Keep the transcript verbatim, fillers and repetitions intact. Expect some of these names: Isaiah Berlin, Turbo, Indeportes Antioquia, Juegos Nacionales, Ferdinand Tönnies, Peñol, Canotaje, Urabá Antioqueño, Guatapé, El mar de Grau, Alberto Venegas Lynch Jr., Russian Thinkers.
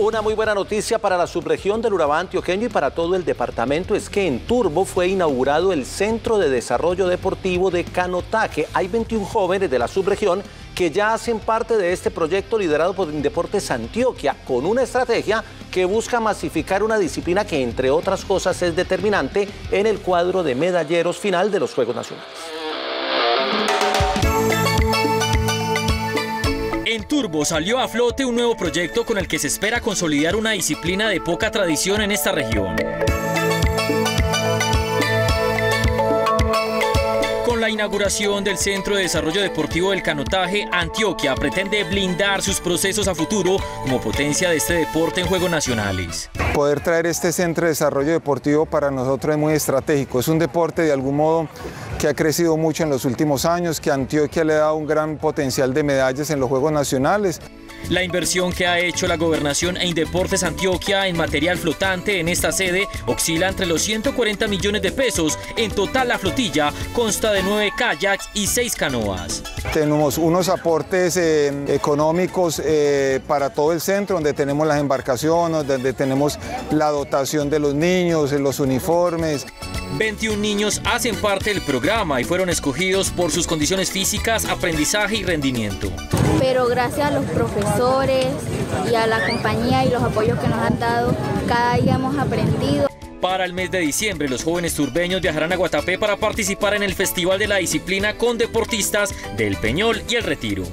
Una muy buena noticia para la subregión del Urabá Antioqueño y para todo el departamento es que en Turbo fue inaugurado el Centro de Desarrollo Deportivo de Canotaje. Hay veintiún jóvenes de la subregión que ya hacen parte de este proyecto liderado por Indeportes Antioquia, con una estrategia que busca masificar una disciplina que, entre otras cosas, es determinante en el cuadro de medalleros final de los Juegos Nacionales. En Turbo salió a flote un nuevo proyecto con el que se espera consolidar una disciplina de poca tradición en esta región. Con la inauguración del Centro de Desarrollo Deportivo del Canotaje, Antioquia pretende blindar sus procesos a futuro como potencia de este deporte en Juegos Nacionales. Poder traer este Centro de Desarrollo Deportivo para nosotros es muy estratégico. Es un deporte de algún modo que ha crecido mucho en los últimos años, que Antioquia le ha dado un gran potencial de medallas en los Juegos Nacionales. La inversión que ha hecho la Gobernación e Indeportes Antioquia en material flotante en esta sede oscila entre los ciento cuarenta millones de pesos. En total, la flotilla consta de nueve kayaks y seis canoas. Tenemos unos aportes eh, económicos eh, para todo el centro, donde tenemos las embarcaciones, donde tenemos la dotación de los niños, los uniformes. veintiún niños hacen parte del programa y fueron escogidos por sus condiciones físicas, aprendizaje y rendimiento. Pero gracias a los profesores y a la compañía y los apoyos que nos han dado, cada día hemos aprendido. Para el mes de diciembre, los jóvenes turbeños viajarán a Guatapé para participar en el Festival de la Disciplina con deportistas del Peñol y el Retiro.